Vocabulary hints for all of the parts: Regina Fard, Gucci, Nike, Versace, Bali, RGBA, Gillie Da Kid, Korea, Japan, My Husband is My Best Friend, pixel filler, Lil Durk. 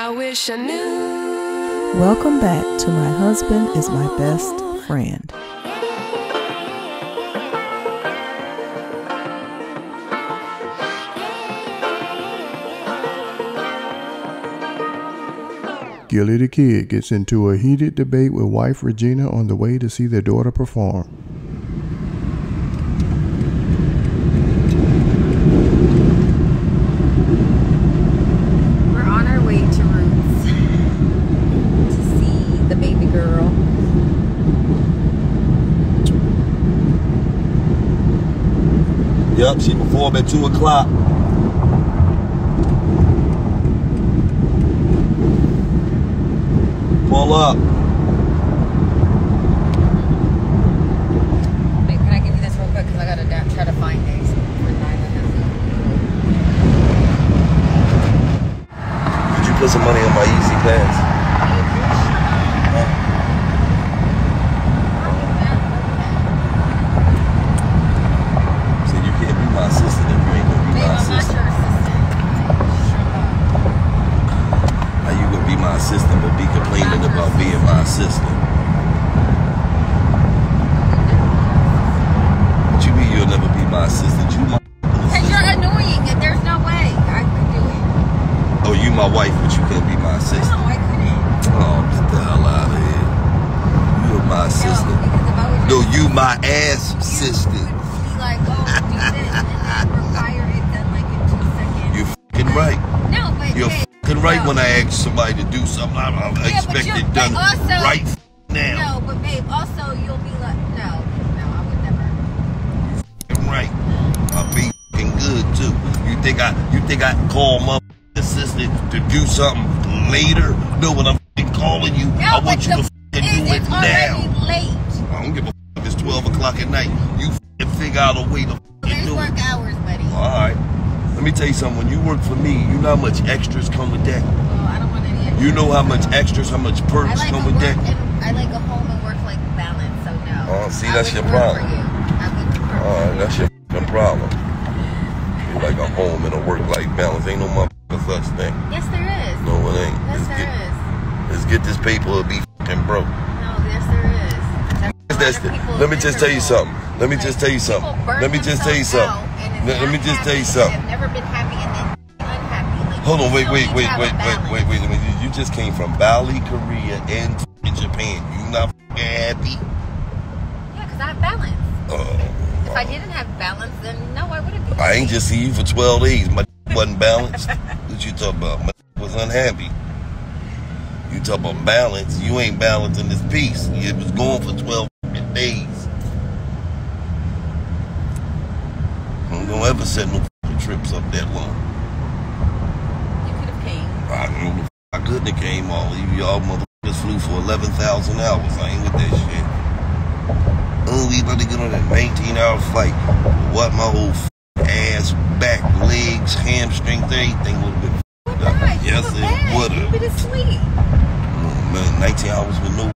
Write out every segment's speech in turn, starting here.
I wish I knew. Welcome back to My Husband is My Best Friend. Gillie Da Kid gets into a heated debate with wife Regina on the way to see their daughter perform. Yep, she performed at 2 o'clock. Pull up. Wait, can I give you this real quick? Because I got to try to find these. Could you put some money on my Easy Pass? Somebody to do something I expect it done also, right now. No, but babe, also you'll be like, no, I would never. Right, I'll be good too. You think I call my assistant to do something later? No, when I'm calling you, no, I want you to do it now. Late. I don't give a if it's 12 o'clock at night. You figure out a way to do work it. Hours, buddy. All right, let me tell you something. When you work for me, you know how much extras come with that. You know how much extras, how much perks come with that? I like a home and work like balance, so no. Oh, see, that's your problem. Oh, that's your problem. You like a home and a work life balance. Ain't no motherfucking such thing. Yes, there is. No, it ain't. Yes, there is. Let's get this paper or be fucking broke. No, yes, there is. Let me just tell you something. Let me just tell you something. Let me just tell you something. Let me just tell you something. I've never been happy and then unhappy. Hold on, wait. You just came from Bali, Korea, and Japan. You not happy? Yeah, because I have balance. If I didn't have balance, then no, I wouldn't be happy. I ain't just see you for 12 days. My wasn't balanced. What you talking about? My was unhappy. You talking about balance. You ain't balancing this piece. It was going for 12 days. I don't ever set no trips up that long. You could have came. I don't know. I couldn't have came all. Y'all motherfuckers flew for 11,000 hours. I ain't with that shit. Oh, we about to get on that 19-hour flight. What my whole ass, back, legs, hamstring, everything would have been f***ed up. Yes, it would have. Keep it asleep. Oh, man, 19 hours with no.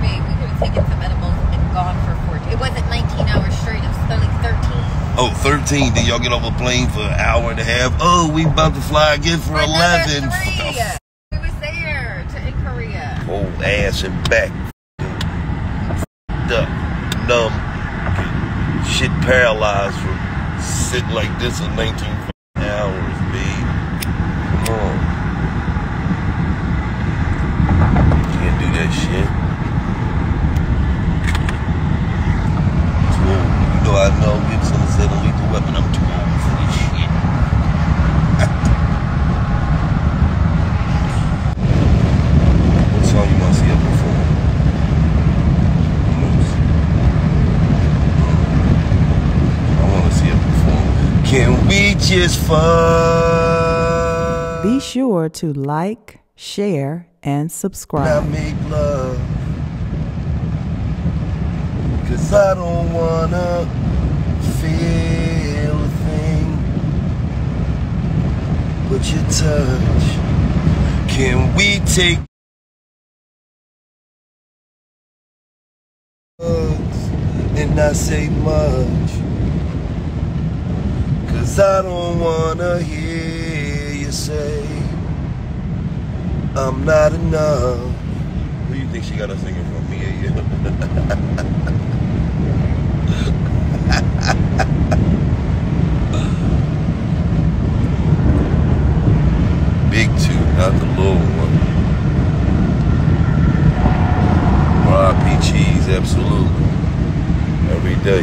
Babe, we could have taken some edibles and gone for 14. It wasn't 19 hours straight. It was only 13. Oh, 13. Then y'all get off a plane for an hour and a half. Oh, we about to fly again for 11. We was there in Korea. Whole ass and back. Up, numb. Shit paralyzed from sitting like this in 19 hours, babe. Come on. Can't do that shit. You know I know. Gibson said a lethal weapon. I'm too old for this shit. What song you want to see her perform? I want to see her perform. Can we just fuck? Be sure to like, share, and subscribe. I make love. Cause I don't wanna feel a thing, but your touch. Can we take hugs and not say much? Cause I don't wanna hear you say I'm not enough. Who do you think she got us singing from? Me and you? Big two, not the little one. R.I.P. Cheese, absolute. Every day.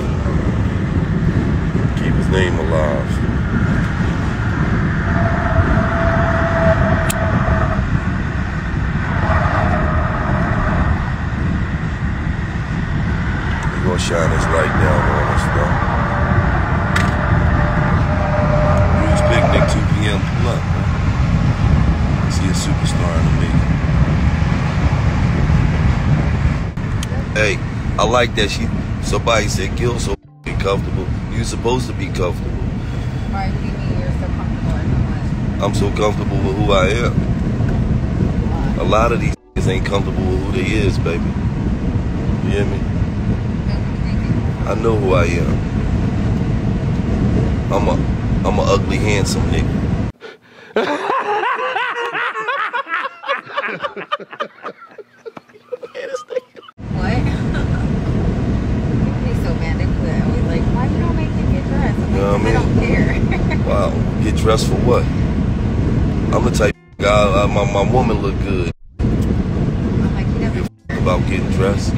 Keep his name alive. Shine his light down on us, though. Ruth's Picnic, 2 p.m. Pull up, man. I see a superstar in the making. Hey, I like that she. Somebody said, Gil, so comfortable. You're supposed to be comfortable. Why do you mean you're so comfortable? I'm so comfortable with who I am. A lot of these ain't comfortable with who they is, baby. You hear me? I know who I am. I'm a ugly, handsome nigga. What? He's so mad at that. I was like, why you don't make him get dressed? I'm like, I don't care. Wow, get dressed for what? I'm the type of guy. My woman look good. I'm like, he doesn't care about getting dressed.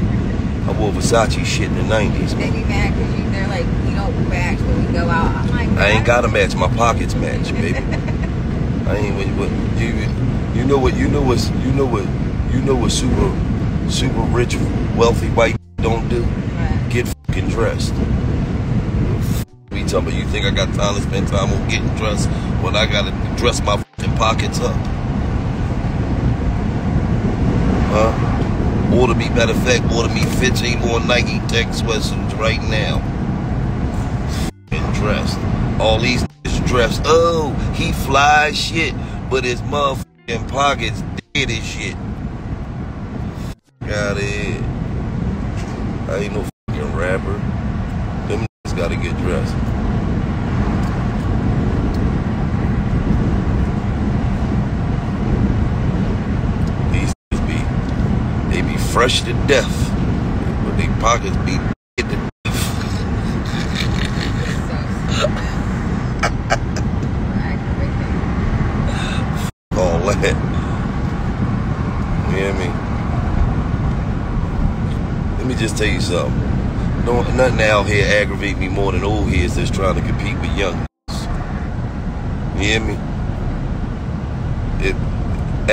I wore Versace shit in the 90s. They be mad because they're like, you don't match when we go out. I'm like, I ain't gotta match. My pockets match, baby. I ain't you know what super rich, wealthy white don't do? Right. Get fucking dressed. We talking about, you think I got time to spend time on getting dressed when I gotta dress my fucking pockets up? Huh? Order me, matter of fact, order me 15 more Nike tech sweatsuits right now. And dressed. All these dressed. Oh, he fly shit, but his motherfucking pockets dead as shit. Got it. I ain't no fucking rapper. Them niggas gotta get dressed. Fresh to death, but they pockets be dead to death. F all that. You hear me? Let me just tell you something. Nothing out here aggravates me more than old heads that's trying to compete with young. You hear me?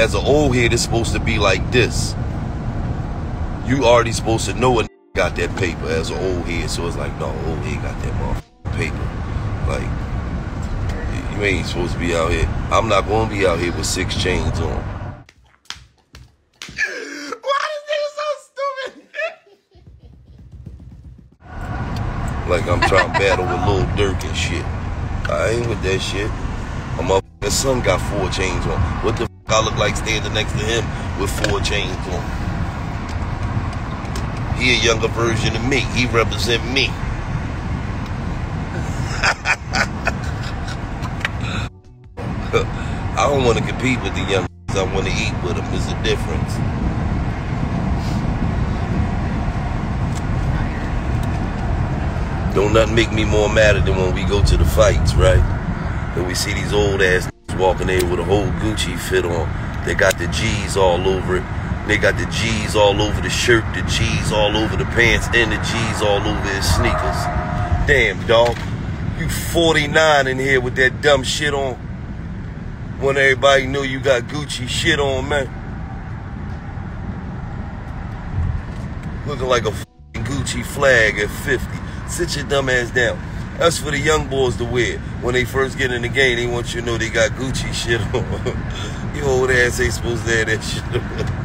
As an old head, it's supposed to be like this. You already supposed to know a got that paper as an old head, so it's like, no, old head got that motherfucking paper. Like, you ain't supposed to be out here. I'm not gonna be out here with 6 chains on. Why is this so stupid? Like, I'm trying to battle with Lil Durk and shit. I ain't with that shit. My motherfucking son got 4 chains on. What the fuck I look like standing next to him with 4 chains on? He a younger version of me. He represent me. I don't want to compete with the young. I want to eat with them. There's a difference. Don't nothing make me more mad than when we go to the fights, right? And we see these old ass walking in with a whole Gucci fit on. They got the G's all over it. They got the G's all over the shirt, the G's all over the pants, and the G's all over his sneakers. Damn, dog. You 49 in here with that dumb shit on. When everybody knew you got Gucci shit on, man. Looking like a f***ing Gucci flag at 50. Sit your dumb ass down. That's for the young boys to wear. When they first get in the game, they want you to know they got Gucci shit on. You old ass ain't supposed to have that shit on.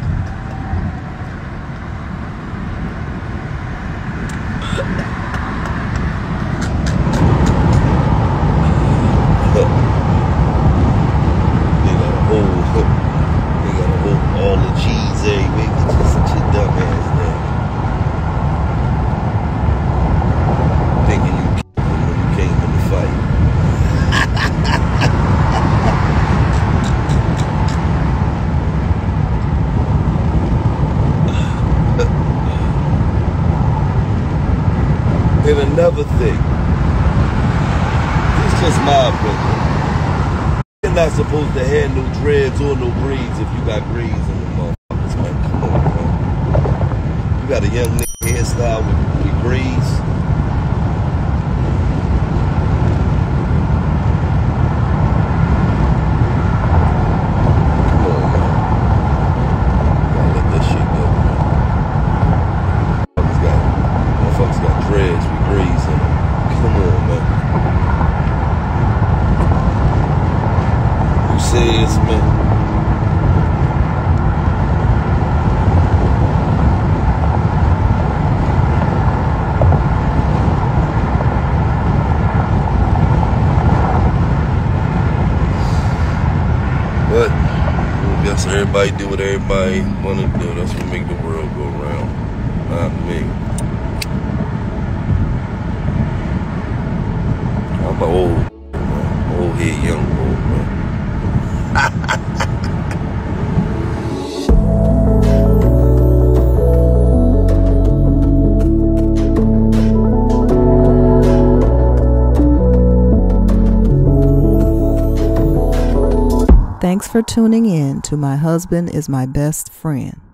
And another thing, it's just my opinion. You're not supposed to have no dreads or no braids if you got braids in the motherfuckers, man. Come on, bro. You got a young nigga hairstyle with braids. Everybody do what everybody want to do. That's what make the world go round. Not me. I'm an old man. Old head, young old man. Thanks for tuning in to My Husband is My Best Friend.